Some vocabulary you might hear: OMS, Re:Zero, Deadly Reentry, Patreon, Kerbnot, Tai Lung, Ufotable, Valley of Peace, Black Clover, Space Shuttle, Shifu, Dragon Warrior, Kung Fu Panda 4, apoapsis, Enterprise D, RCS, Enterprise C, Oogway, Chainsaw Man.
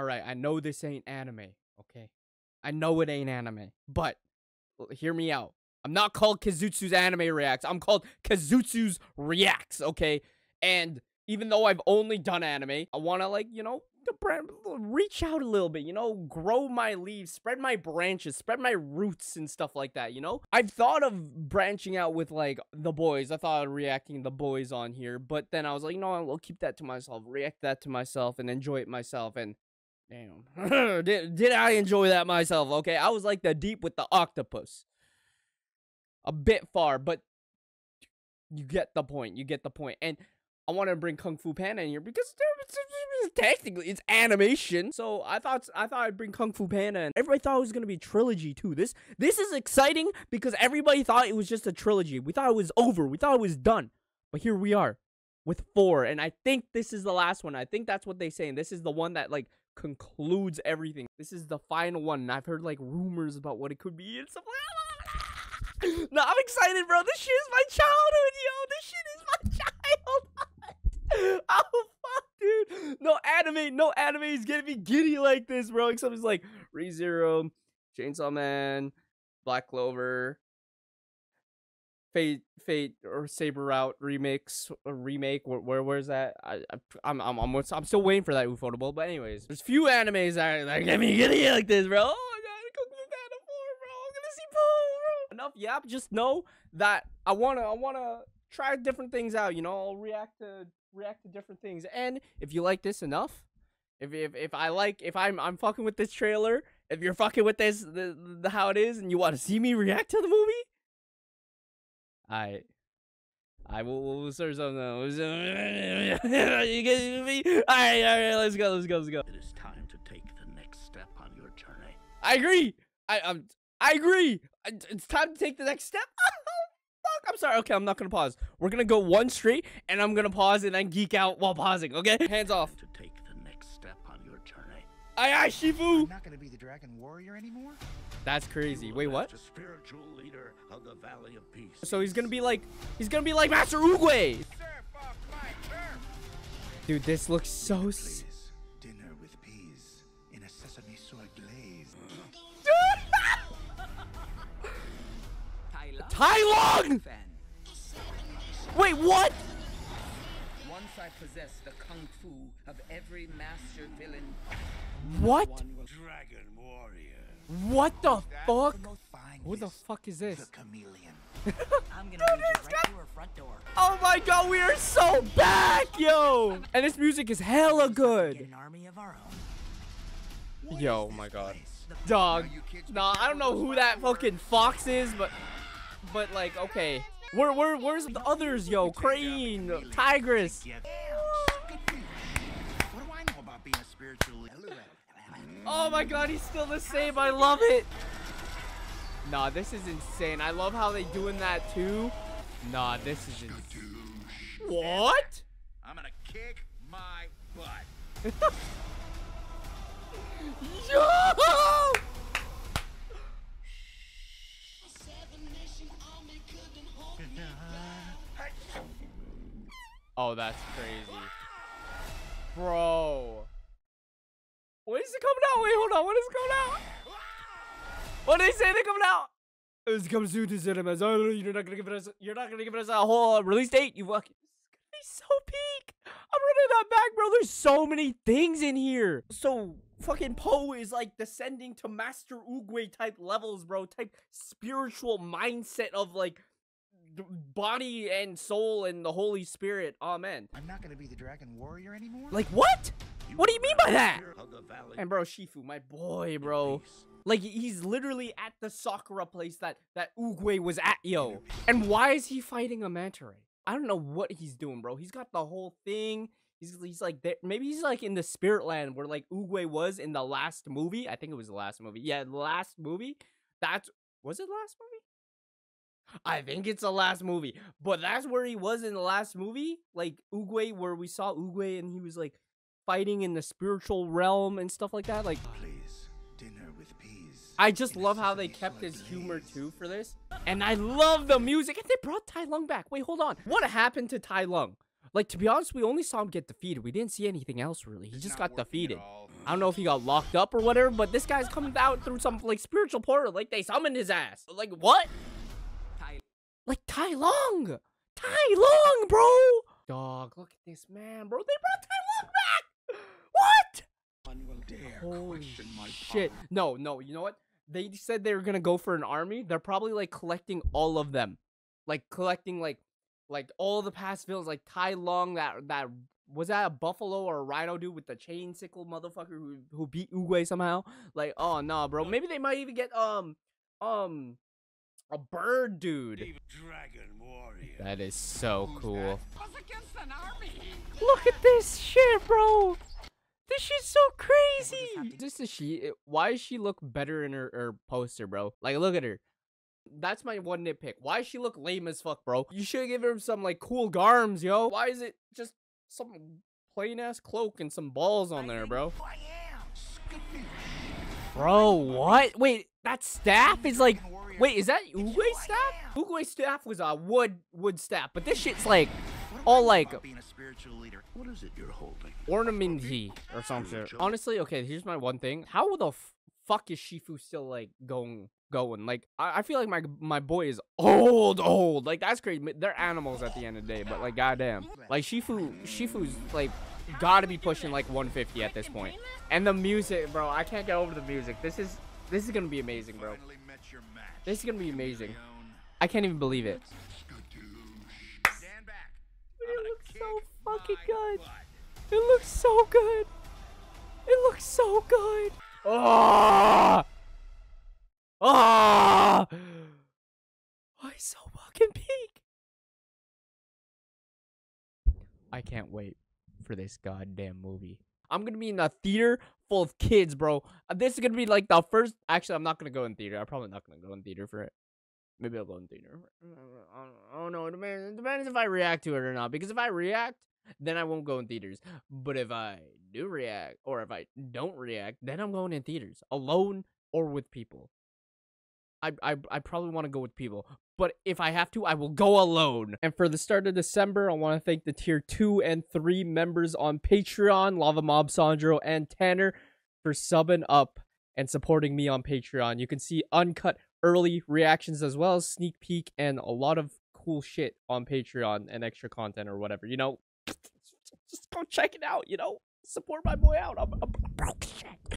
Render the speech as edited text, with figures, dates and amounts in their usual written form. Alright, I know this ain't anime, okay? I know it ain't anime, but hear me out. I'm not called Kazutsu's Anime Reacts. I'm called Kazutsu's Reacts, okay? And even though I've only done anime, I want to, like, you know, reach out a little bit, you know, grow my leaves, spread my branches, spread my roots and stuff like that, you know? I've thought of branching out with, like, The Boys. I thought of reacting The Boys on here, but then I was like, no, I'll keep that to myself, react that to myself, and enjoy it myself, and damn. Did I enjoy that myself, okay? I was like the Deep with the Octopus. A bit far, but you get the point. You get the point. And I want to bring Kung Fu Panda in here because technically it's animation. So I thought I'd bring Kung Fu Panda in. Everybody thought it was gonna be a trilogy too. This is exciting because everybody thought it was just a trilogy. We thought it was over. We thought it was done. But here we are with 4, and I think this is the last one. I think that's what they say. And this is the one that like concludes everything. This is the final one. And I've heard like rumors about what it could be and stuff like that. No, I'm excited, bro. This shit is my childhood, yo. This shit is my childhood. Oh, fuck, dude. No anime is gonna be giddy like this, bro. Except it's like Re:Zero, Chainsaw Man, Black Clover, Fate or Saber Route remix, or remake. Where's that? I'm still waiting for that Ufotable. But anyways, there's few animes that are gonna be giddy like this, bro. Enough yap, just know that I wanna try different things out, you know. I'll react to different things, and if you like this enough, if I'm fucking with this trailer, if you're fucking with this how it is, and you want to see me react to the movie, I will serve something. All right, let's go. It is time to take the next step on your journey. I agree. It's time to take the next step. Fuck, I'm sorry. Okay, I'm not gonna pause. We're gonna go one straight, and I'm gonna pause and then geek out while pausing. Okay, hands off. To take the next step on your journey. Aye, Shifu. I'm not gonna be the Dragon Warrior anymore. That's crazy. Wait, what? The spiritual leader of the Valley of Peace. So he's gonna be like Master Oogway. Dude, this looks so. Please. Dinner with peas in a sesame soy glaze. Tai Lung! Wait, what? Once I possess the kung fu of every master villain. What? Dragon Warrior. What the fuck? Who the fuck is this? The chameleon. I'm gonna lead you right through her front door. Oh my god, we are so back, yo! And this music is hella good. An army of our own. Yo, my god. Dog. Nah, I don't know who that fucking fox is, but like, okay, where's the others, yo? Crane, Tigress. Oh my god, he's still the same. I love it. Nah, this is insane. I love how they doing that too. Nah, this is insane. What? I'm gonna kick my butt. Yo! Oh, that's crazy, bro. When is it coming out? Wait, hold on. When is it coming out? What did they say they coming out? It's coming soon to cinemas. Oh, you're not gonna give us a whole release date. You fucking. It's gonna be so peak. I'm running that back, bro. There's so many things in here. So fucking Poe is like descending to Master Oogway type levels, bro. Type spiritual mindset of like. Body and soul and the Holy Spirit. Amen. I'm not gonna be the Dragon Warrior anymore. Like what? What do you mean by that? And bro, Shifu, my boy, bro. Like he's literally at the Sakura place that Oogway was at, yo. And why is he fighting a manta ray? I don't know what he's doing, bro. He's got the whole thing. He's like there. Maybe he's like in the spirit land where like Oogway was in the last movie. I think it was the last movie. Yeah, the last movie. Was it last movie? I think it's the last movie, but that's where he was in the last movie, like Oogway, where we saw Oogway and he was like fighting in the spiritual realm and stuff like that. Like, please, dinner with peas. I just love how they kept his humor too for this, and I love the music. And they brought Tai Lung back. Wait, hold on. What happened to Tai Lung? Like, to be honest, we only saw him get defeated. We didn't see anything else, really. He just got defeated. I don't know if he got locked up or whatever, but this guy's coming out through some, like, spiritual portal. Like, they summoned his ass. Like, what? Like, Tai Lung. Tai Lung, bro. Dog, look at this man, bro. They brought Tai Lung back. What? Holy shit. No, no, you know what? They said they were gonna go for an army. They're probably, like, collecting all of them. Like, collecting, like all the past villains, like Tai Lung, that was that a buffalo or a rhino dude with the chain sickle motherfucker who beat Oogway somehow. Like, oh nah, bro. Maybe they might even get a bird dude. Dragon Warrior. That is so cool. Look at this shit, bro. This shit's so crazy. This is she. Why does she look better in her poster, bro? Like, look at her. That's my one nitpick. Why does she look lame as fuck, bro? You should give her some, like, cool garms, yo. Why is it just some plain-ass cloak and some balls on there, bro? Bro, what? Wait, that staff is, like... Wait, is that Oogway's staff? Oogway's staff was a wood staff, but this shit's, like, all, like... What is it you're holding? Ornamenty or something. Honestly, okay, here's my one thing. How the fuck is Shifu still, like, going? Like, I feel like my boy is old. Like, that's crazy. They're animals at the end of the day, but, like, goddamn, like, Shifu's like gotta be pushing like 150 at this point. And the music, bro, I can't get over the music. This is gonna be amazing, bro. This is gonna be amazing. I can't even believe it. It looks so fucking good. It looks so good. It looks so good. Oh, ah! Why so fucking peak? I can't wait for this goddamn movie. I'm gonna be in a theater full of kids, bro. This is gonna be like the first. Actually, I'm not gonna go in theater. I'm probably not gonna go in theater for it. Maybe I'll go in theater. I don't know. It depends if I react to it or not. Because if I react, then I won't go in theaters. But if I do react, or if I don't react, then I'm going in theaters alone or with people. I probably want to go with people, but if I have to, I will go alone. And for the start of December, I want to thank the tier 2 and 3 members on Patreon, Lava Mob, Sandro, and Tanner, for subbing up and supporting me on Patreon. You can see uncut early reactions as well as sneak peek and a lot of cool shit on Patreon and extra content or whatever, you know. Just go check it out, you know. Support my boy out. I'm broke shit.